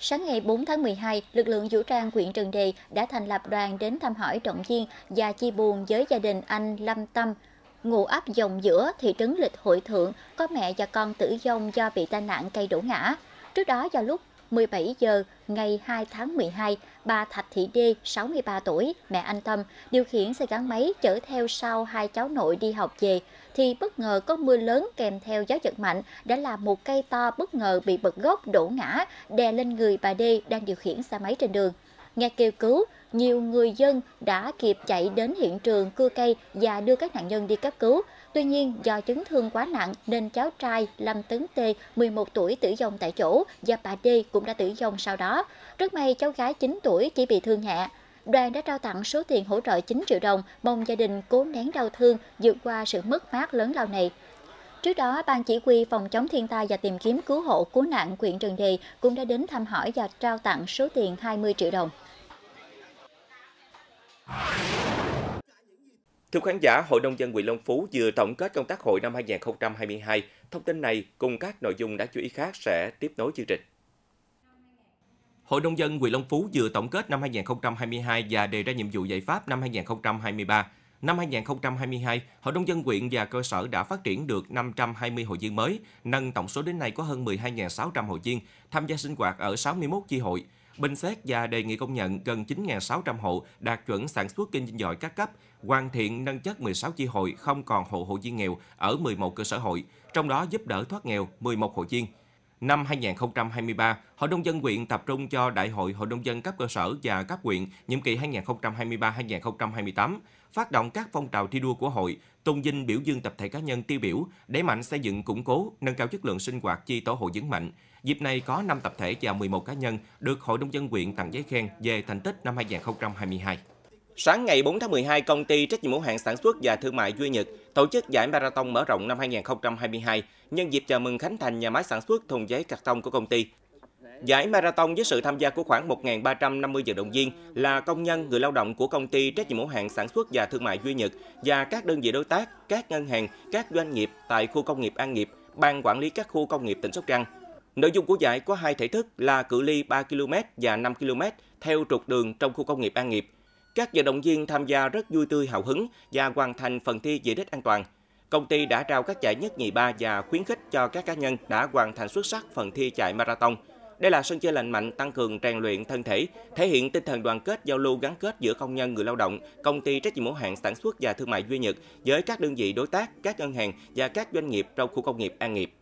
Sáng ngày 4 tháng 12, lực lượng vũ trang huyện Trần Đề đã thành lập đoàn đến thăm hỏi, động viên và chia buồn với gia đình anh Lâm Tâm, ngụ ấp Giồng Giữa, thị trấn Lịch Hội Thượng, có mẹ và con tử vong do bị tai nạn cây đổ ngã. Trước đó, vào lúc 17 giờ ngày 2 tháng 12, bà Thạch Thị Đê, 63 tuổi, mẹ anh Tâm, điều khiển xe gắn máy chở theo sau hai cháu nội đi học về, thì bất ngờ có mưa lớn kèm theo gió giật mạnh đã làm một cây to bất ngờ bị bật gốc đổ ngã, đè lên người bà Đê đang điều khiển xe máy trên đường. Nghe kêu cứu, nhiều người dân đã kịp chạy đến hiện trường cưa cây và đưa các nạn nhân đi cấp cứu. Tuy nhiên, do chấn thương quá nặng nên cháu trai Lâm Tấn T, 11 tuổi, tử vong tại chỗ và bà D cũng đã tử vong sau đó. Rất may cháu gái 9 tuổi chỉ bị thương nhẹ. Đoàn đã trao tặng số tiền hỗ trợ 9 triệu đồng, mong gia đình cố nén đau thương vượt qua sự mất mát lớn lao này. Trước đó, Ban Chỉ huy Phòng chống thiên tai và tìm kiếm cứu hộ cứu nạn huyện Trần Đề cũng đã đến thăm hỏi và trao tặng số tiền 20 triệu đồng. Thưa khán giả, Hội Nông dân huyện Long Phú vừa tổng kết công tác hội năm 2022. Thông tin này cùng các nội dung đáng chú ý khác sẽ tiếp nối chương trình. Hội Nông dân huyện Long Phú vừa tổng kết năm 2022 và đề ra nhiệm vụ giải pháp năm 2023. Năm 2022, Hội Nông dân huyện và cơ sở đã phát triển được 520 hội viên mới, nâng tổng số đến nay có hơn 12.600 hội viên, tham gia sinh hoạt ở 61 chi hội. Bình xét và đề nghị công nhận gần 9.600 hộ đạt chuẩn sản xuất kinh doanh giỏi các cấp, hoàn thiện nâng chất 16 chi hội không còn hộ hội viên nghèo ở 11 cơ sở hội, trong đó giúp đỡ thoát nghèo 11 hội viên. Năm 2023, Hội Nông dân huyện tập trung cho Đại hội Hội Nông dân cấp cơ sở và cấp huyện nhiệm kỳ 2023-2028, phát động các phong trào thi đua của hội, tôn vinh biểu dương tập thể cá nhân tiêu biểu, đẩy mạnh xây dựng củng cố, nâng cao chất lượng sinh hoạt chi tổ hội vững mạnh. Dịp này có 5 tập thể và 11 cá nhân được Hội Nông dân huyện tặng giấy khen về thành tích năm 2022. Sáng ngày 4 tháng 12, công ty trách nhiệm hữu hạn sản xuất và thương mại Duy Nhật tổ chức giải marathon mở rộng năm 2022 nhân dịp chào mừng khánh thành nhà máy sản xuất thùng giấy cạc tông của công ty. Giải marathon với sự tham gia của khoảng 1.350 vận động viên là công nhân, người lao động của công ty trách nhiệm hữu hạn sản xuất và thương mại Duy Nhật và các đơn vị đối tác, các ngân hàng, các doanh nghiệp tại khu công nghiệp An Nghiệp, ban quản lý các khu công nghiệp tỉnh Sóc Trăng. Nội dung của giải có hai thể thức là cự ly 3 km và 5 km theo trục đường trong khu công nghiệp An Nghiệp. Các vận động viên tham gia rất vui tươi, hào hứng và hoàn thành phần thi về đích an toàn. Công ty đã trao các giải nhất, nhì, ba và khuyến khích cho các cá nhân đã hoàn thành xuất sắc phần thi chạy marathon. Đây là sân chơi lành mạnh, tăng cường rèn luyện thân thể, thể hiện tinh thần đoàn kết, giao lưu gắn kết giữa công nhân, người lao động, công ty trách nhiệm hữu hạn sản xuất và thương mại Duy Nhật với các đơn vị đối tác, các ngân hàng và các doanh nghiệp trong khu công nghiệp An Nghiệp.